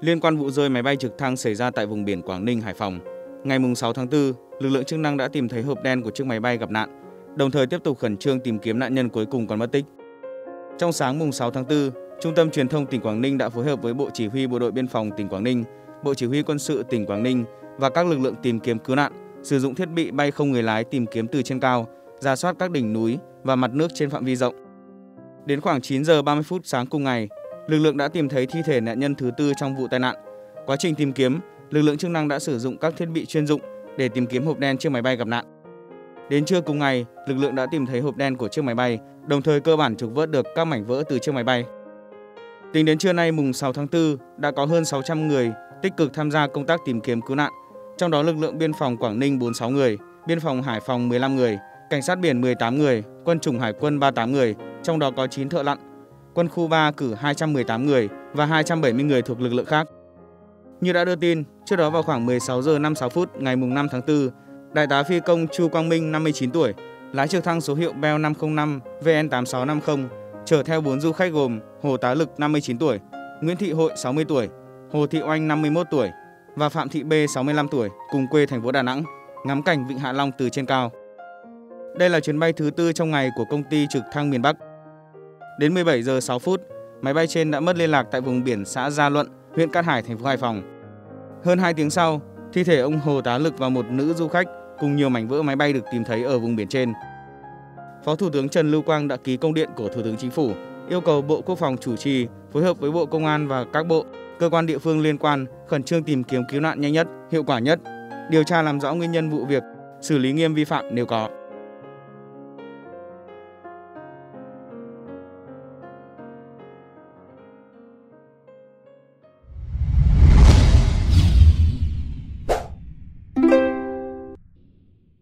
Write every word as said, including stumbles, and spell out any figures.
Liên quan vụ rơi máy bay trực thăng xảy ra tại vùng biển Quảng Ninh, Hải Phòng, ngày sáu tháng tư, lực lượng chức năng đã tìm thấy hộp đen của chiếc máy bay gặp nạn, đồng thời tiếp tục khẩn trương tìm kiếm nạn nhân cuối cùng còn mất tích. Trong sáng mùng sáu tháng tư, Trung tâm Truyền thông tỉnh Quảng Ninh đã phối hợp với Bộ Chỉ huy Bộ đội Biên phòng tỉnh Quảng Ninh, Bộ Chỉ huy Quân sự tỉnh Quảng Ninh và các lực lượng tìm kiếm cứu nạn sử dụng thiết bị bay không người lái tìm kiếm từ trên cao, rà soát các đỉnh núi và mặt nước trên phạm vi rộng. Đến khoảng chín giờ ba mươi phút sáng cùng ngày, lực lượng đã tìm thấy thi thể nạn nhân thứ tư trong vụ tai nạn. Quá trình tìm kiếm, lực lượng chức năng đã sử dụng các thiết bị chuyên dụng để tìm kiếm hộp đen chiếc máy bay gặp nạn. Đến trưa cùng ngày, lực lượng đã tìm thấy hộp đen của chiếc máy bay, đồng thời cơ bản trục vớt được các mảnh vỡ từ chiếc máy bay. Tính đến trưa nay mùng sáu tháng tư, đã có hơn sáu trăm người tích cực tham gia công tác tìm kiếm cứu nạn, trong đó lực lượng biên phòng Quảng Ninh bốn mươi sáu người, biên phòng Hải Phòng mười lăm người, cảnh sát biển mười tám người, quân chủng hải quân ba mươi tám người, trong đó có chín thợ lặn. Quân khu ba cử hai trăm mười tám người và hai trăm bảy mươi người thuộc lực lượng khác. Như đã đưa tin, trước đó vào khoảng mười sáu giờ năm mươi sáu phút ngày mùng năm tháng tư, Đại tá phi công Chu Quang Minh, năm mươi chín tuổi, lái trực thăng số hiệu Bell năm không năm vê en tám sáu năm không, chở theo bốn du khách gồm Hồ Tá Lực, năm mươi chín tuổi, Nguyễn Thị Hội, sáu mươi tuổi, Hồ Thị Oanh, năm mươi mốt tuổi và Phạm Thị B, sáu mươi lăm tuổi, cùng quê thành phố Đà Nẵng, ngắm cảnh Vịnh Hạ Long từ trên cao. Đây là chuyến bay thứ tư trong ngày của công ty trực thăng miền Bắc. Đến mười bảy giờ sáu phút, máy bay trên đã mất liên lạc tại vùng biển xã Gia Luận, huyện Cát Hải, thành phố Hải Phòng. Hơn hai tiếng sau, thi thể ông Hồ Tá Lực và một nữ du khách cùng nhiều mảnh vỡ máy bay được tìm thấy ở vùng biển trên. Phó Thủ tướng Trần Lưu Quang đã ký công điện của Thủ tướng Chính phủ yêu cầu Bộ Quốc phòng chủ trì phối hợp với Bộ Công an và các bộ, cơ quan địa phương liên quan khẩn trương tìm kiếm cứu nạn nhanh nhất, hiệu quả nhất, điều tra làm rõ nguyên nhân vụ việc, xử lý nghiêm vi phạm nếu có.